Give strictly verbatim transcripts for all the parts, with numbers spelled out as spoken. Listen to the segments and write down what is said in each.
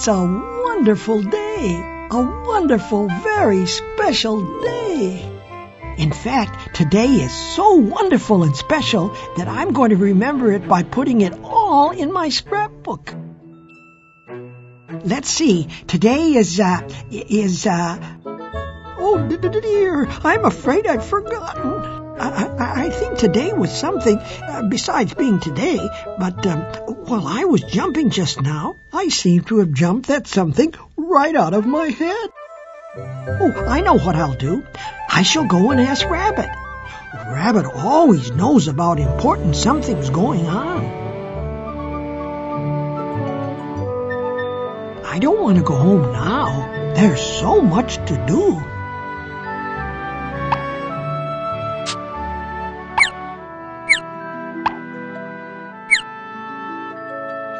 It's a wonderful day, a wonderful, very special day. In fact, today is so wonderful and special that I'm going to remember it by putting it all in my scrapbook. Let's see, today is, uh, is, uh, oh dear, I'm afraid I've forgotten. I, I, I think today was something uh, besides being today, but um, while I was jumping just now, I seem to have jumped that something right out of my head. Oh, I know what I'll do. I shall go and ask Rabbit. Rabbit always knows about important somethings going on. I don't want to go home now. There's so much to do.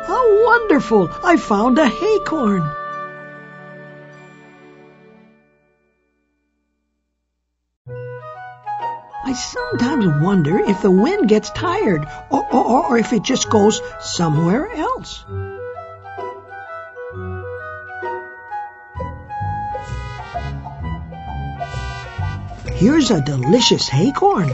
How wonderful! I found a haycorn. I sometimes wonder if the wind gets tired or, or, or if it just goes somewhere else. Here's a delicious haycorn.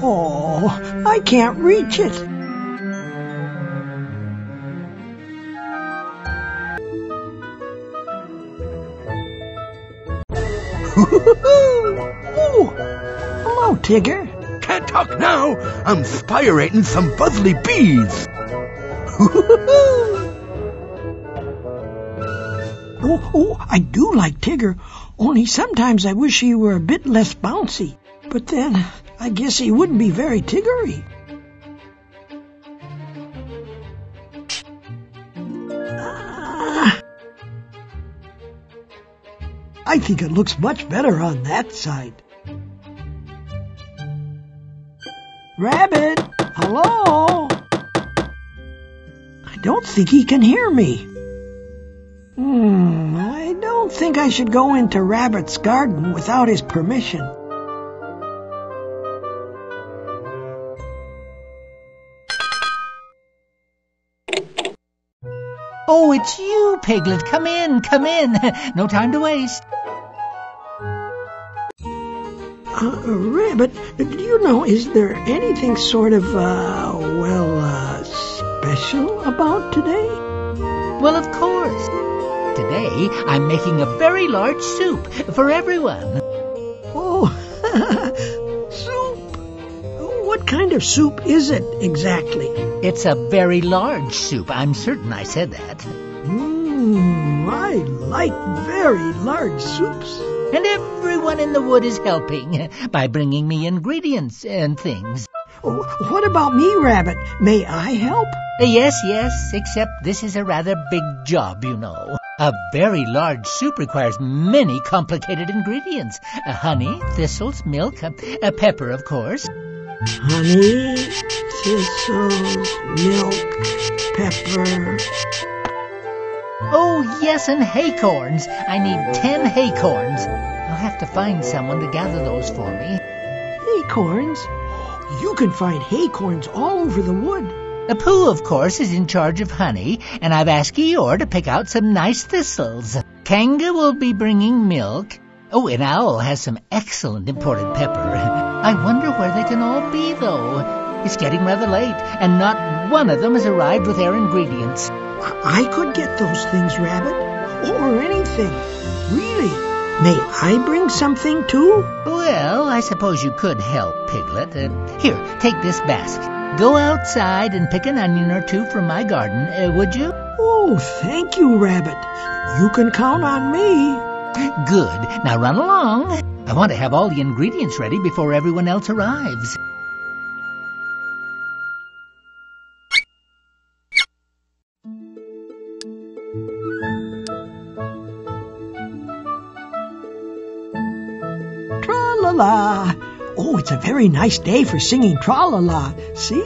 Oh, I can't reach it. Oh, hello, Tigger. Can't talk now. I'm spirating some buzzly bees. oh, oh, I do like Tigger, only sometimes I wish he were a bit less bouncy. But then, I guess he wouldn't be very tiggery. Ah. I think it looks much better on that side. Rabbit, hello? I don't think he can hear me. Hmm, I don't think I should go into Rabbit's garden without his permission. Oh, it's you, Piglet. Come in, come in. No time to waste. Uh, Rabbit, do you know, is there anything sort of, uh, well, uh, special about today? Well, of course. Today, I'm making a very large soup for everyone. Oh, soup. What kind of soup is it exactly? It's a very large soup. I'm certain I said that. Mmm, I like very large soups. And everyone in the wood is helping by bringing me ingredients and things. Oh, what about me, Rabbit? May I help? Yes, yes, except this is a rather big job, you know. A very large soup requires many complicated ingredients. Uh, honey, thistles, milk, uh, uh, pepper, of course. Honey, thistles, milk, pepper. Oh, yes, and haycorns. I need ten haycorns. I'll have to find someone to gather those for me. Haycorns? You can find haycorns all over the wood. The Pooh, of course, is in charge of honey, and I've asked Eeyore to pick out some nice thistles. Kanga will be bringing milk. Oh, and Owl has some excellent imported pepper. I wonder where they can all be, though. It's getting rather late, and not one of them has arrived with their ingredients. I could get those things, Rabbit, or anything. Really? May I bring something, too? Well, I suppose you could help, Piglet. Uh, here, take this basket. Go outside and pick an onion or two from my garden, uh, would you? Oh, thank you, Rabbit. You can count on me. Good. Now run along. I want to have all the ingredients ready before everyone else arrives. Tra-la-la. Oh, it's a very nice day for singing tra-la-la. See?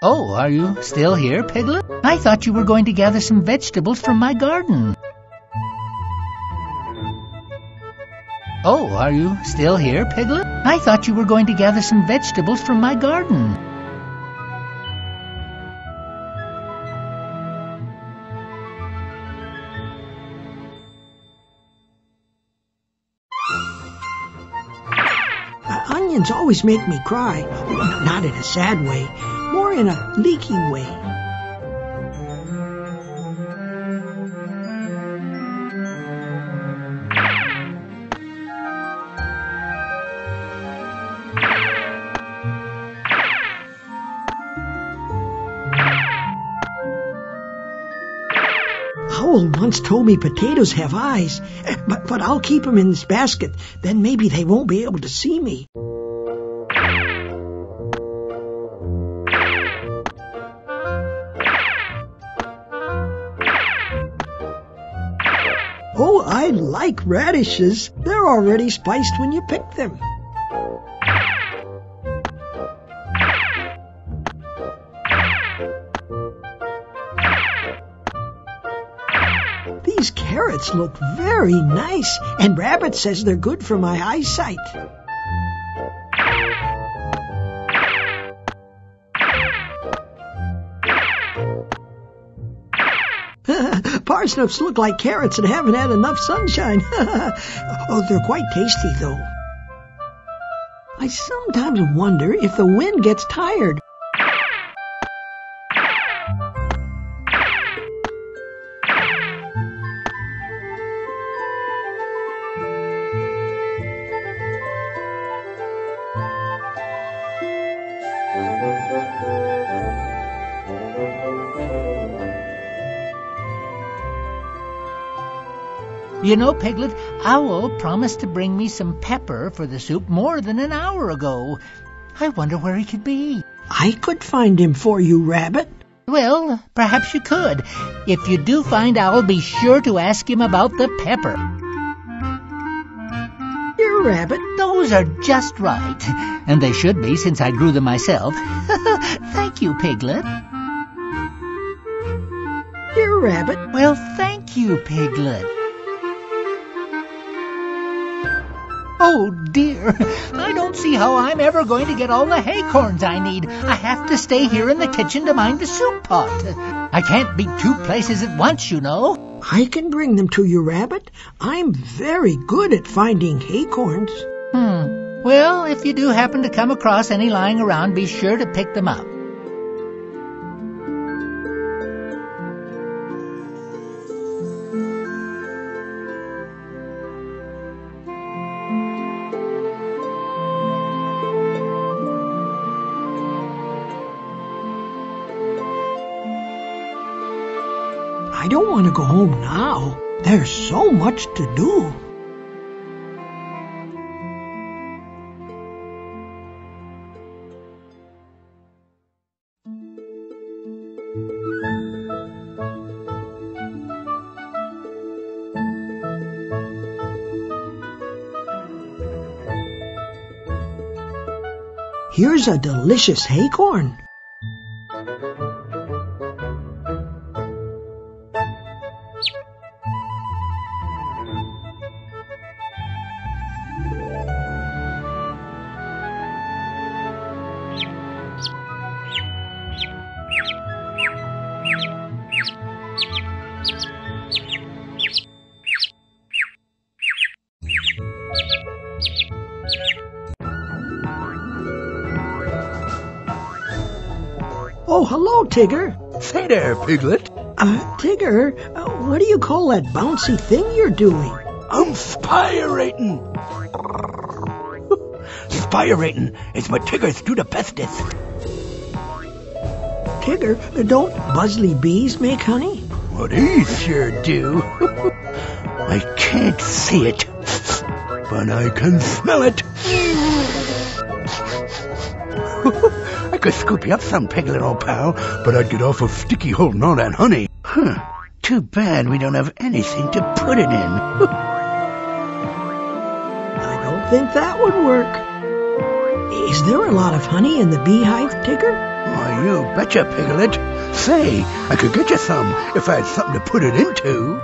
Oh, are you still here, Piglet? I thought you were going to gather some vegetables from my garden. Oh, are you still here, Piglet? I thought you were going to gather some vegetables from my garden. Uh, onions always make me cry. Not in a sad way. More in a leaky way. Owl once told me potatoes have eyes, but, but I'll keep them in this basket. Then maybe they won't be able to see me. Oh, I like radishes. They're already spiced when you pick them. These carrots look very nice, and Rabbit says they're good for my eyesight. Parsnips look like carrots and haven't had enough sunshine. Oh, they're quite tasty, though. I sometimes wonder if the wind gets tired. You know, Piglet, Owl promised to bring me some pepper for the soup more than an hour ago. I wonder where he could be. I could find him for you, Rabbit. Well, perhaps you could. If you do find Owl, be sure to ask him about the pepper. Dear Rabbit, those are just right. And they should be, since I grew them myself. Thank you, Piglet. Dear Rabbit. Well, thank you, Piglet. Oh, dear. I don't see how I'm ever going to get all the haycorns I need. I have to stay here in the kitchen to mind the soup pot. I can't be two places at once, you know. I can bring them to you, Rabbit. I'm very good at finding haycorns. Hmm. Well, if you do happen to come across any lying around, be sure to pick them up. I don't want to go home now. There's so much to do. Here's a delicious haycorn. Oh, hello, Tigger. Say there, Piglet. Uh, Tigger, uh, what do you call that bouncy thing you're doing? I'm spirating. Spirating is what Tiggers do the bestest. Tigger, don't buzzly bees make honey? Well, they sure do. I can't see it, but I can smell it. I could scoop you up some, Piglet, old pal, but I'd get awful sticky holding all that honey. Huh. Too bad we don't have anything to put it in. think that would work. Is there a lot of honey in the beehive, Tigger? Oh, you betcha, Piglet. Say, I could get you some if I had something to put it into.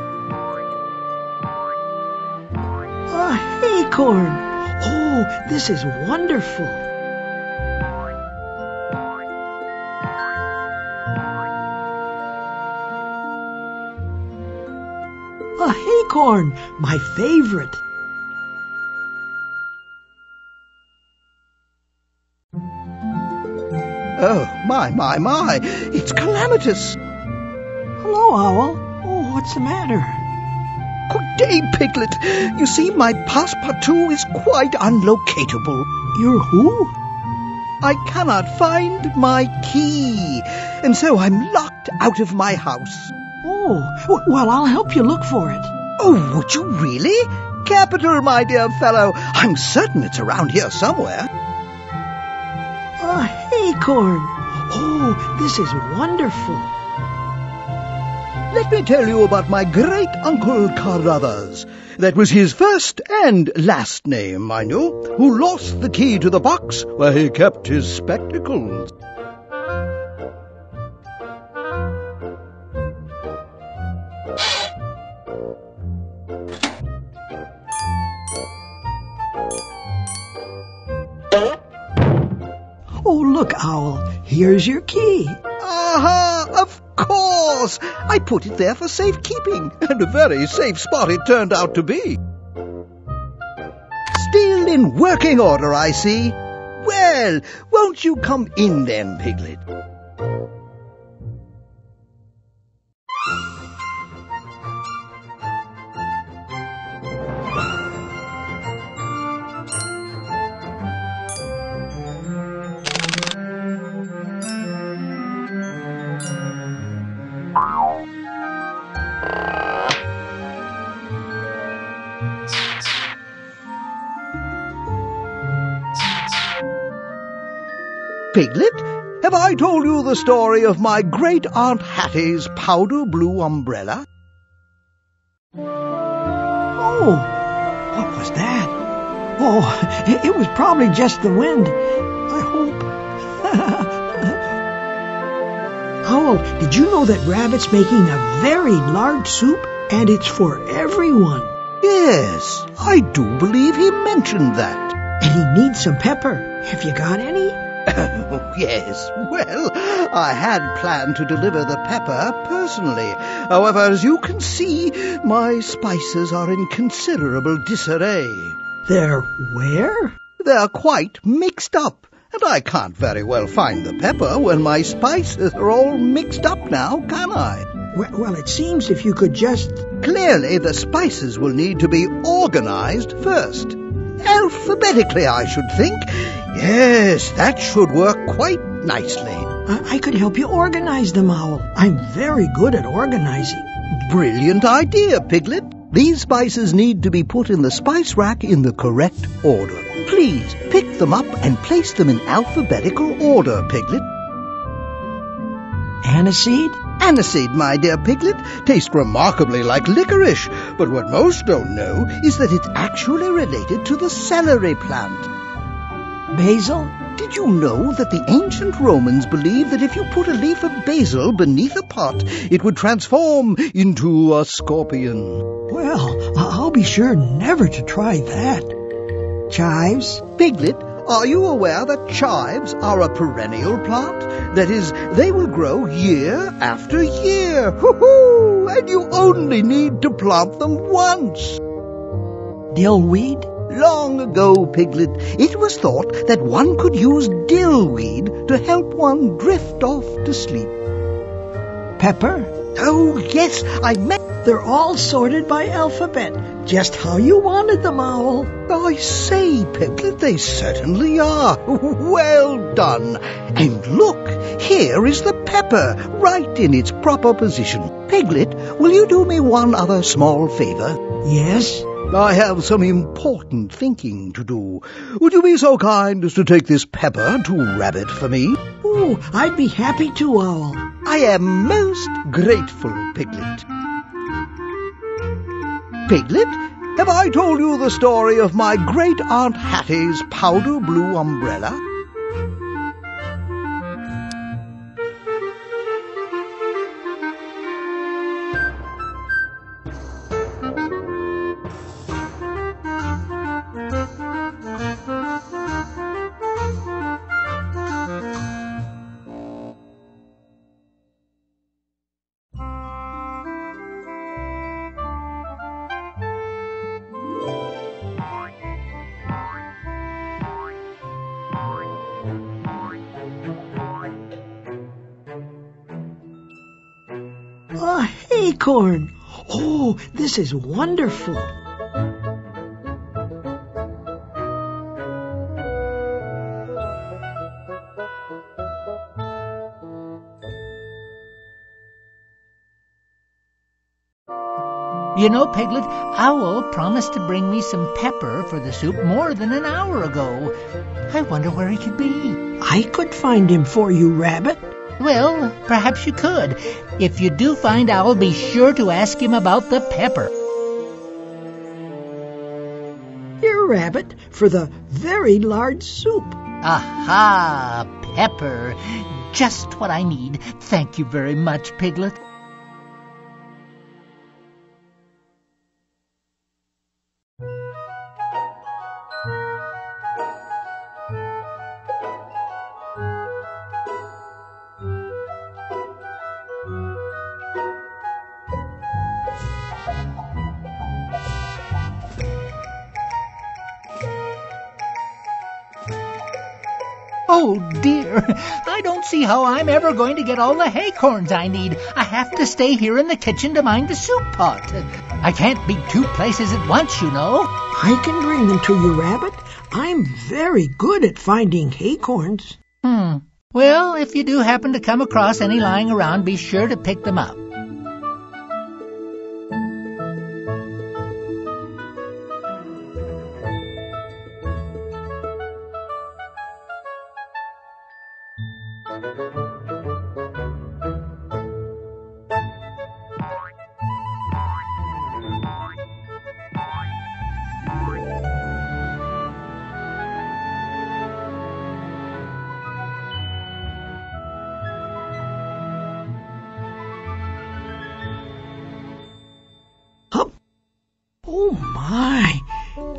A acorn! Oh, this is wonderful. A acorn, my favorite. Oh, my, my, my, it's calamitous. Hello, Owl. Oh, what's the matter? Good day, Piglet. You see, my passepartout is quite unlocatable. Your who? I cannot find my key, and so I'm locked out of my house. Oh, well, I'll help you look for it. Oh, would you really? Capital, my dear fellow. I'm certain it's around here somewhere. A acorn! Oh, this is wonderful. Let me tell you about my great-uncle Carruthers. That was his first and last name, mind you, who lost the key to the box where he kept his spectacles. Oh, look, Owl, here's your key. Aha, of course. I put it there for safekeeping, and a very safe spot it turned out to be. Still in working order, I see. Well, won't you come in then, Piglet? Piglet, have I told you the story of my great-aunt Hattie's powder blue umbrella? Oh, what was that? Oh, it was probably just the wind, I hope. Owl, did you know that Rabbit's making a very large soup, and it's for everyone? Yes, I do believe he mentioned that. And he needs some pepper. Have you got any? Oh, yes. Well, I had planned to deliver the pepper personally. However, as you can see, my spices are in considerable disarray. They're where? They're quite mixed up, and I can't very well find the pepper when my spices are all mixed up now, can I? Well, it seems if you could just... Clearly, the spices will need to be organized first. Alphabetically, I should think. Yes, that should work quite nicely. I, I could help you organize them, Owl. I'm very good at organizing. Brilliant idea, Piglet. These spices need to be put in the spice rack in the correct order. Please pick them up and place them in alphabetical order, Piglet. Aniseed? Aniseed, my dear Piglet, tastes remarkably like licorice, but what most don't know is that it's actually related to the celery plant. Basil? Did you know that the ancient Romans believed that if you put a leaf of basil beneath a pot, it would transform into a scorpion? Well, I'll be sure never to try that. Chives? Piglet, are you aware that chives are a perennial plant? That is, they will grow year after year. Hoo-hoo! And you only need to plant them once. Dillweed? Long ago, Piglet, it was thought that one could use dillweed to help one drift off to sleep. Pepper? Oh, yes, I meant... They're all sorted by alphabet, just how you wanted them, Owl. I say, Piglet, they certainly are. Well done. And look, here is the pepper, right in its proper position. Piglet, will you do me one other small favor? Yes? I have some important thinking to do. Would you be so kind as to take this pepper to Rabbit for me? Oh, I'd be happy to, Owl. I am most grateful, Piglet. Piglet, Have I told you the story of my great-aunt Hattie's powder blue umbrella? A acorn! Oh, this is wonderful! You know, Piglet, Owl promised to bring me some pepper for the soup more than an hour ago. I wonder where he could be. I could find him for you, Rabbit. Well, perhaps you could. If you do find Owl, be sure to ask him about the pepper. Here, Rabbit, for the very large soup. Aha! Pepper. Just what I need. Thank you very much, Piglet. Oh, dear. I don't see how I'm ever going to get all the acorns I need. I have to stay here in the kitchen to mind the soup pot. I can't be two places at once, you know. I can bring them to you, Rabbit. I'm very good at finding acorns. Hmm. Well, if you do happen to come across any lying around, be sure to pick them up. Oh, my.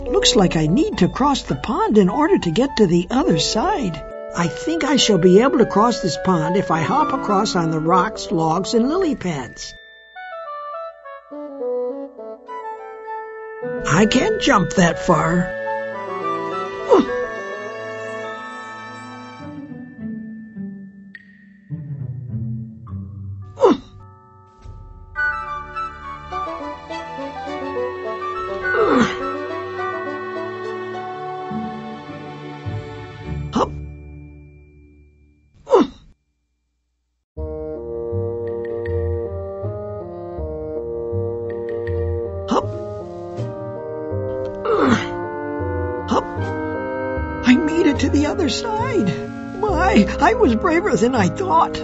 Looks like I need to cross the pond in order to get to the other side. I think I shall be able to cross this pond if I hop across on the rocks, logs, and lily pads. I can't jump that far. To the other side. My, I was braver than I thought.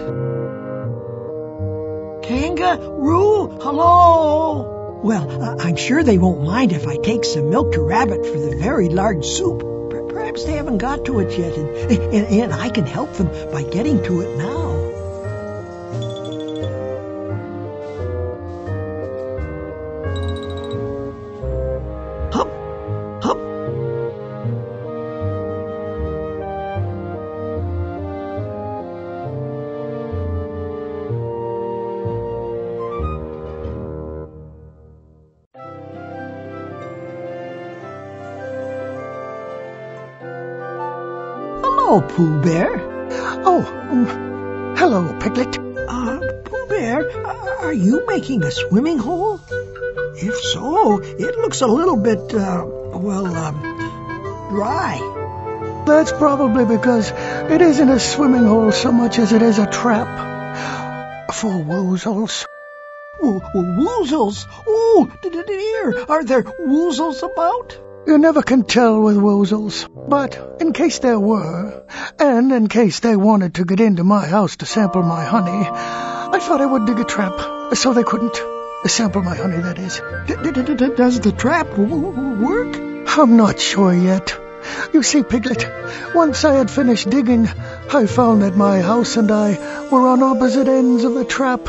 Kangaroo, hello! Well, uh, I'm sure they won't mind if I take some milk to Rabbit for the very large soup. Perhaps they haven't got to it yet, and, and, and I can help them by getting to it now. Oh, Pooh Bear. Oh, um, hello, Piglet. Uh, Pooh Bear, are you making a swimming hole? If so, it looks a little bit, uh, well, um, dry. That's probably because it isn't a swimming hole so much as it is a trap for woozles. W woozles? Oh, dear, are there woozles about? You never can tell with woozles, but in case there were, and in case they wanted to get into my house to sample my honey, I thought I would dig a trap, so they couldn't. Sample my honey, that is. D-d-d-d-does the trap work? I'm not sure yet. You see, Piglet, once I had finished digging, I found that my house and I were on opposite ends of the trap.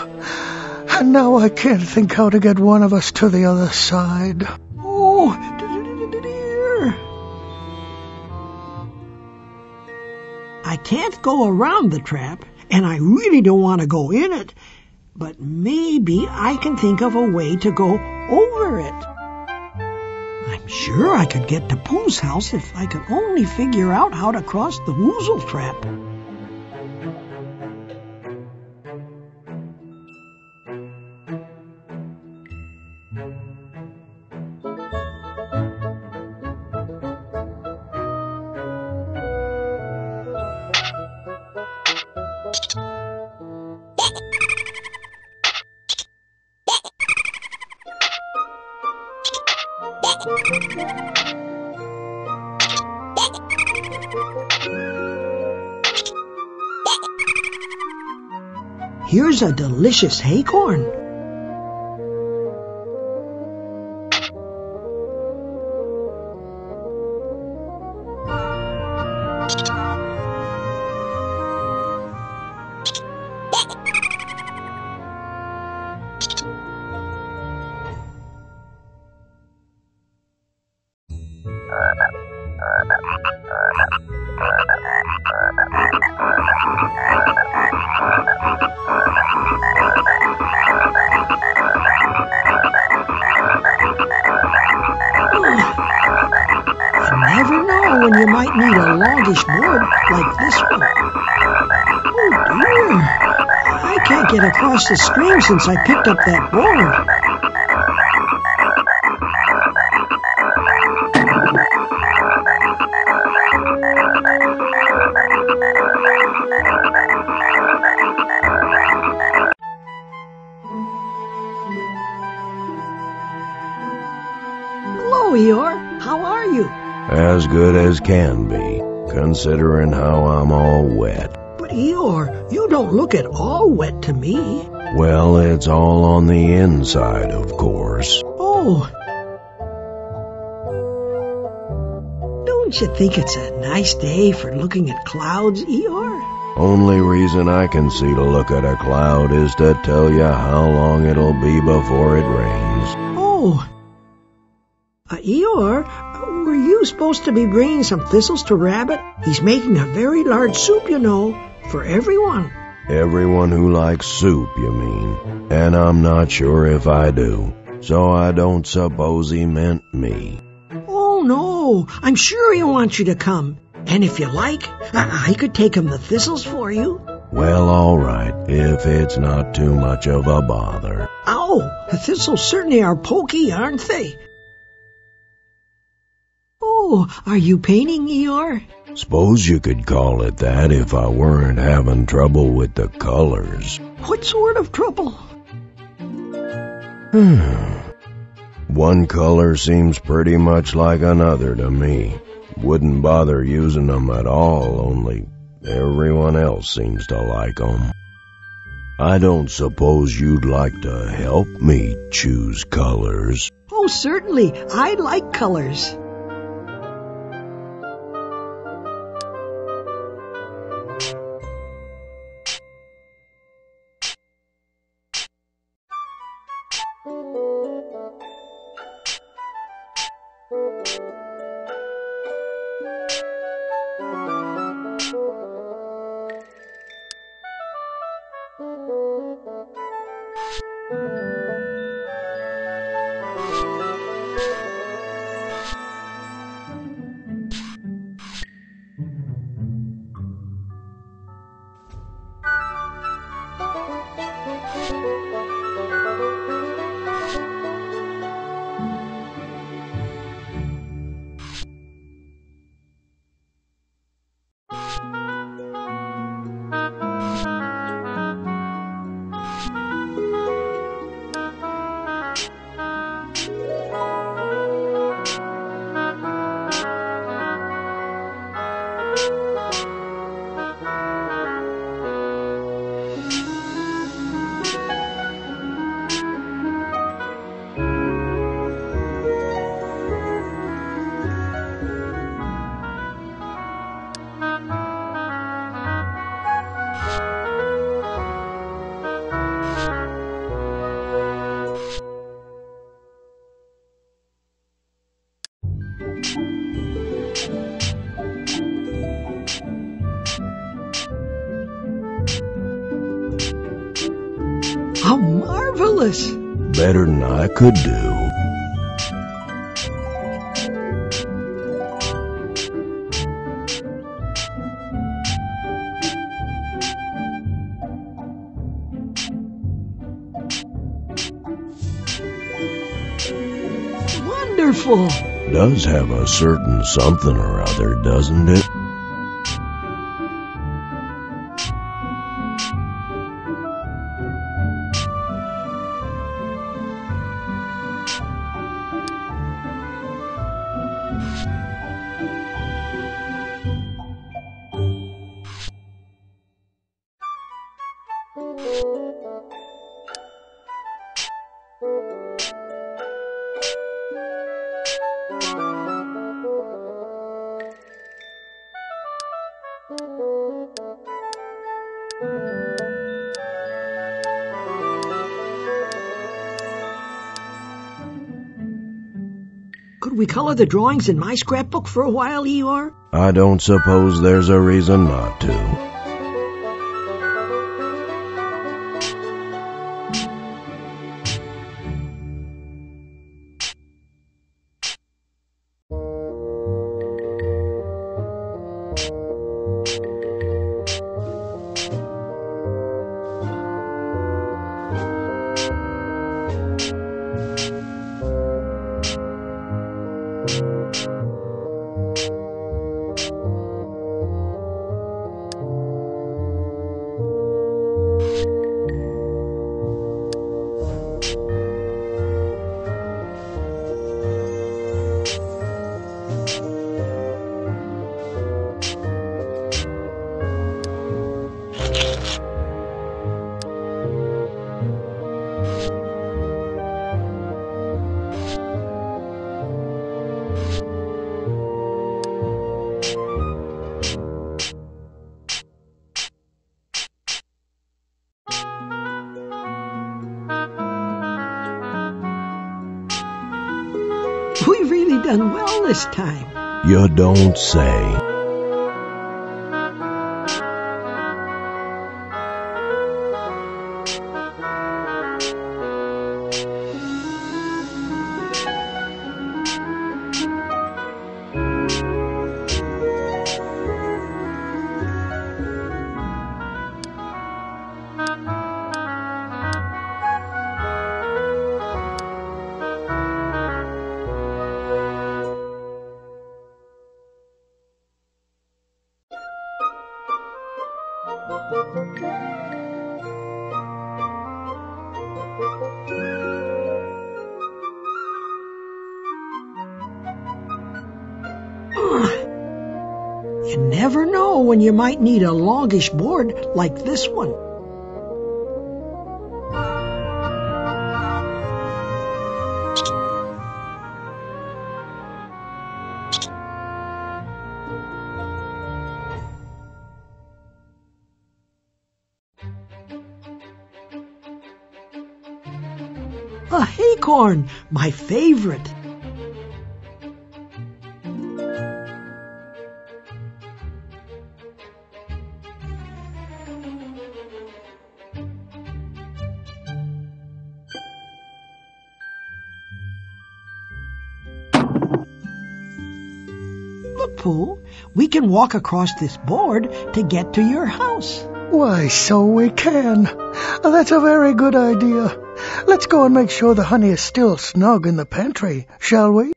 And now I can't think how to get one of us to the other side. Oh, dear. I can't go around the trap, and I really don't want to go in it. But maybe I can think of a way to go over it. I'm sure I could get to Pooh's house if I could only figure out how to cross the woozle trap. Here's a delicious acorn. When you might need a longish board like this one. Oh dear! I can't get across the stream since I picked up that board. Hello, Eeyore. How are you? As good as can be, considering how I'm all wet. But Eeyore, you don't look at all wet to me. Well, it's all on the inside, of course. Oh. Don't you think it's a nice day for looking at clouds, Eeyore? Only reason I can see to look at a cloud is to tell you how long it'll be before it rains. Oh. Uh, Eeyore, were you supposed to be bringing some thistles to Rabbit? He's making a very large soup, you know, for everyone. Everyone who likes soup, you mean. And I'm not sure if I do. So I don't suppose he meant me. Oh, no. I'm sure he wants you to come. And if you like, I, I could take him the thistles for you. Well, all right, if it's not too much of a bother. Oh, the thistles certainly are pokey, aren't they? Oh, are you painting, Eeyore? Suppose you could call it that if I weren't having trouble with the colors. What sort of trouble? Hmm. One color seems pretty much like another to me. Wouldn't bother using them at all, only everyone else seems to like them. I don't suppose you'd like to help me choose colors. Oh, certainly. I like colors. How marvelous! Better than I could do. Wonderful! Does have a certain something or other, doesn't it? Could we color the drawings in my scrapbook for a while, Eeyore? I don't suppose there's a reason not to. We've really done well this time. You don't say. You never know when you might need a longish board like this one. A acorn, my favorite. Pooh, we can walk across this board to get to your house. Why, so we can. That's a very good idea. Let's go and make sure the honey is still snug in the pantry, shall we?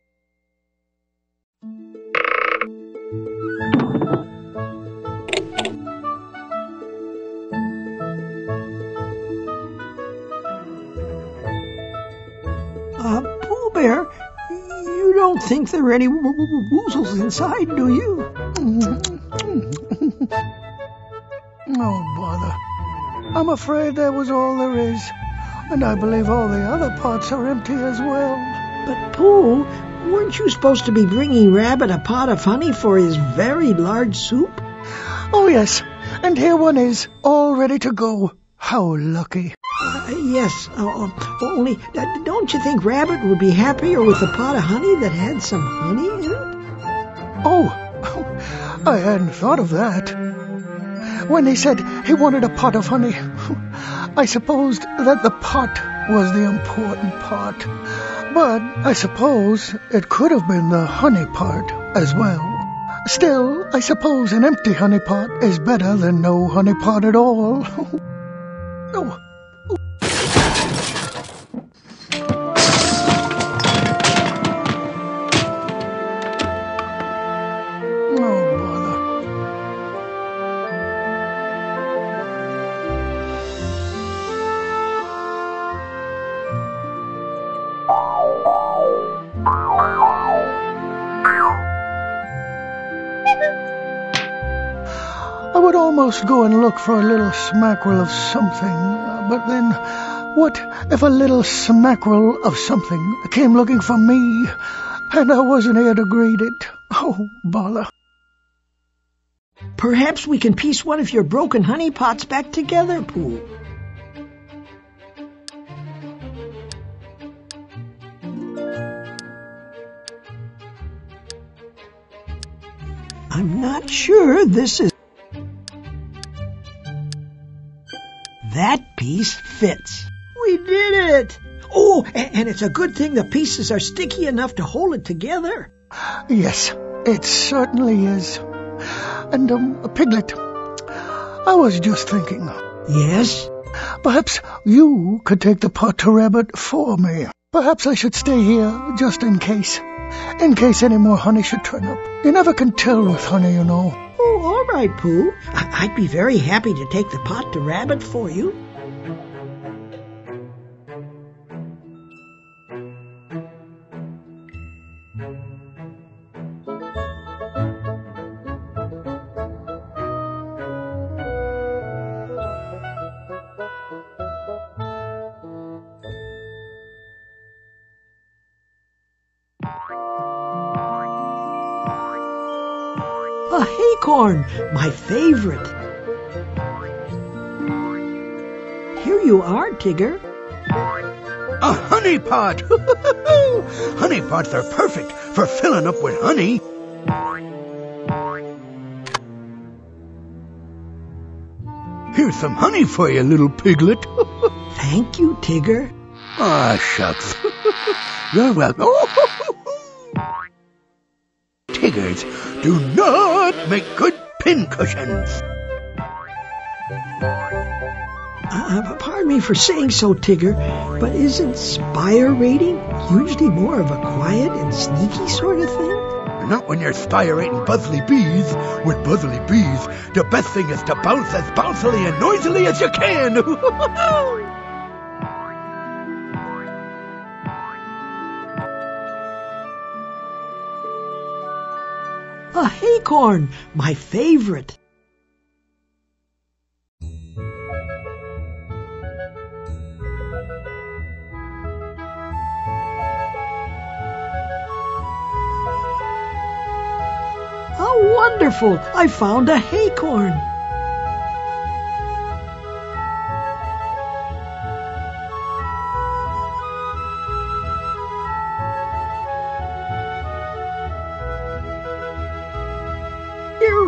Uh, Pooh Bear, you don't think there are any woozles inside, do you? Oh, bother. I'm afraid that was all there is. And I believe all the other pots are empty as well. But, Pooh, weren't you supposed to be bringing Rabbit a pot of honey for his very large soup? Oh, yes. And here one is, all ready to go. How lucky. Uh, yes, uh, only uh, don't you think Rabbit would be happier with a pot of honey that had some honey in it? Oh, I hadn't thought of that. When he said he wanted a pot of honey, I supposed that the pot was the important part, but I suppose it could have been the honey part as well. Still, I suppose an empty honey pot is better than no honey pot at all. Oh. I would almost go and look for a little smackerel of something, but then what if a little smackerel of something came looking for me and I wasn't here to greet it? Oh, bother. Perhaps we can piece one of your broken honey pots back together, Pooh. I'm not sure this is... That piece fits. We did it! Oh, and it's a good thing the pieces are sticky enough to hold it together. Yes, it certainly is. And, um, Piglet, I was just thinking. Yes? Perhaps you could take the pot to Rabbit for me. Perhaps I should stay here just in case. In case any more honey should turn up. You never can tell with honey, you know. Oh, all right, Pooh. I'd be very happy to take the pot to Rabbit for you. A haycorn, my favorite. Here you are, Tigger. A honey pot! Honey pots are perfect for filling up with honey. Here's some honey for you, little piglet. Thank you, Tigger. Ah, shucks. You're welcome. Tiggers do not make good pincushions. Uh, pardon me for saying so, Tigger, but isn't spire raiding usually more of a quiet and sneaky sort of thing? Not when you're spire raiding Buzzly Bees. With Buzzly Bees, the best thing is to bounce as bouncily and noisily as you can. A haycorn, my favorite. How wonderful! I found a haycorn.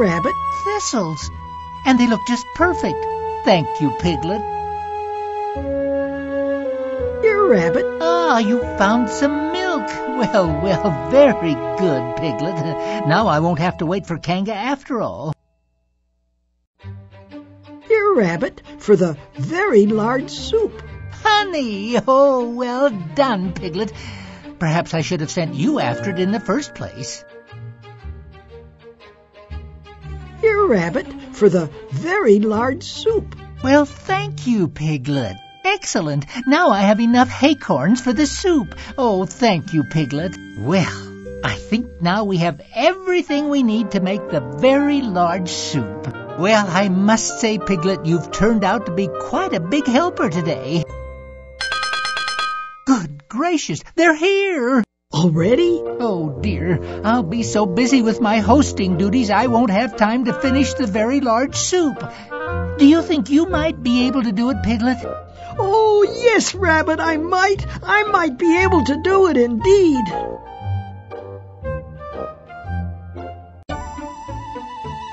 Rabbit thistles, and they look just perfect. Thank you, Piglet. Dear Rabbit. Ah, you found some milk. Well, well, very good, Piglet. Now I won't have to wait for Kanga after all. Dear Rabbit, for the very large soup. Honey! Oh, well done, Piglet. Perhaps I should have sent you after it in the first place. Here, Rabbit, for the very large soup. Well, thank you, Piglet. Excellent. Now I have enough haycorns for the soup. Oh, thank you, Piglet. Well, I think now we have everything we need to make the very large soup. Well, I must say, Piglet, you've turned out to be quite a big helper today. Good gracious, they're here! Already? Oh, dear. I'll be so busy with my hosting duties I won't have time to finish the very large soup. Do you think you might be able to do it, Piglet? Oh, yes, Rabbit, I might. I might be able to do it indeed.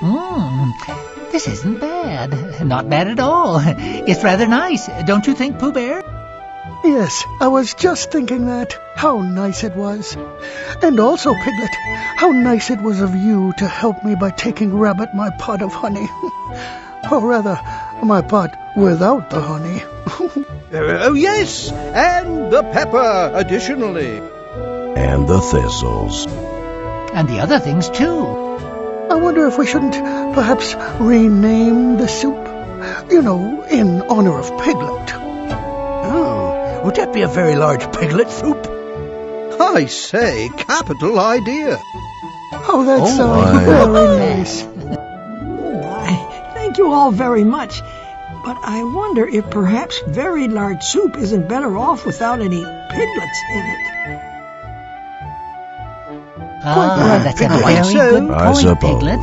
Mmm. Hmm, this isn't bad. Not bad at all. It's rather nice, don't you think, Pooh Bear? Yes, I was just thinking that. How nice it was. And also, Piglet, how nice it was of you to help me by taking Rabbit my pot of honey. Or rather, my pot without the honey. Oh, yes! And the pepper, additionally. And the thistles. And the other things, too. I wonder if we shouldn't perhaps rename the soup. You know, in honor of Piglet. Oh, would that be a very large piglet soup? I say, capital idea. Oh, that's oh, uh, very nice. Why, thank you all very much. But I wonder if perhaps very large soup isn't better off without any piglets in it. Ah, oh, that's a very so, good point, I suppose. Piglet.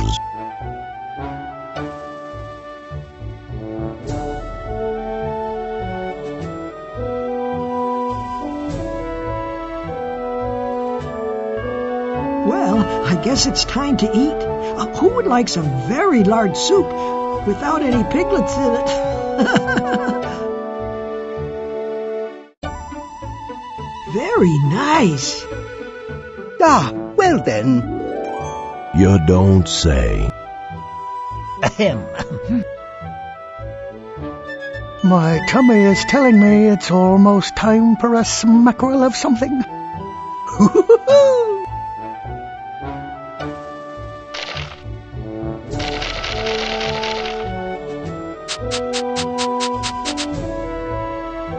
Well, I guess it's time to eat. Uh, who would like some very large soup without any piglets in it? Very nice. Ah, well then. You don't say. Ahem. My tummy is telling me it's almost time for a smackerel of something.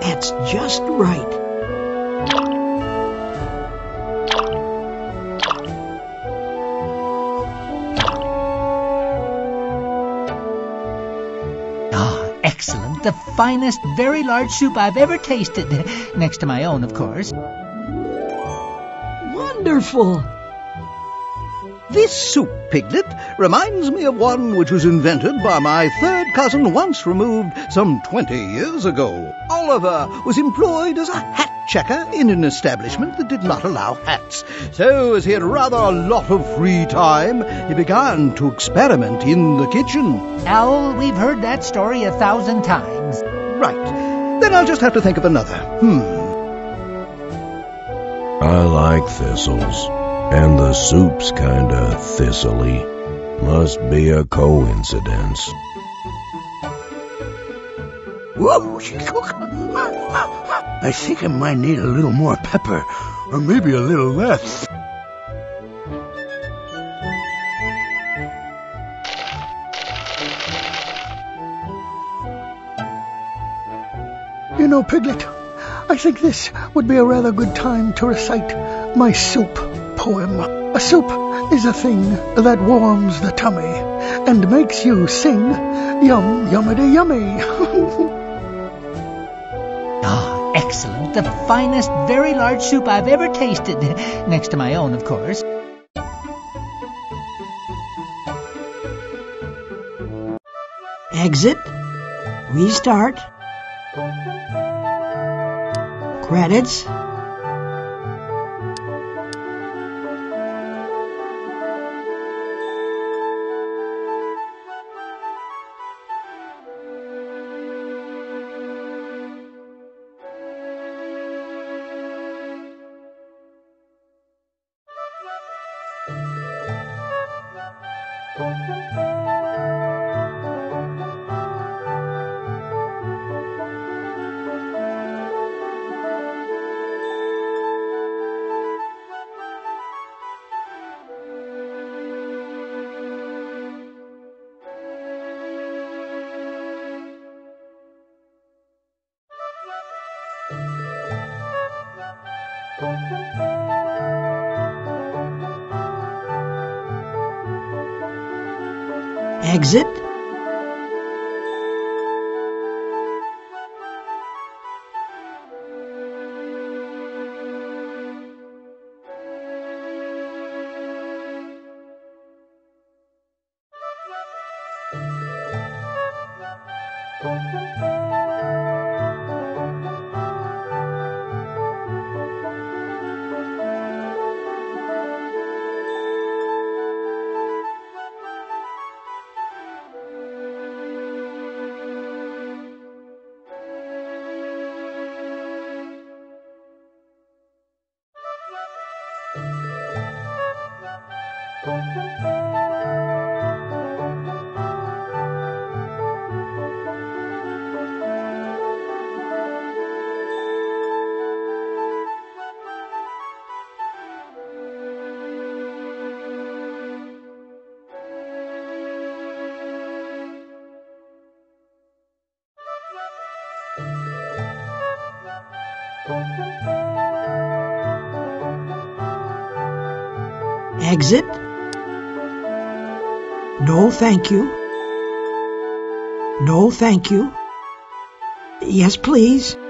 That's just right. Ah, excellent. The finest, very large soup I've ever tasted. Next to my own, of course. Wonderful! This soup, Piglet, reminds me of one which was invented by my third cousin once removed some twenty years ago. Oliver was employed as a hat checker in an establishment that did not allow hats. So, as he had rather a lot of free time, he began to experiment in the kitchen. Owl, we've heard that story a thousand times. Right. Then I'll just have to think of another. Hmm. I like thistles. And the soup's kinda thistly. Must be a coincidence. Whoa! I think I might need a little more pepper, or maybe a little less. You know, Piglet, I think this would be a rather good time to recite my soup poem. A soup is a thing that warms the tummy and makes you sing yum yummity yummy. Ah, excellent. The finest, very large soup I've ever tasted. Next to my own, of course. Exit. Restart. Credits. Exit. Exit? No, thank you. No, thank you. Yes, please.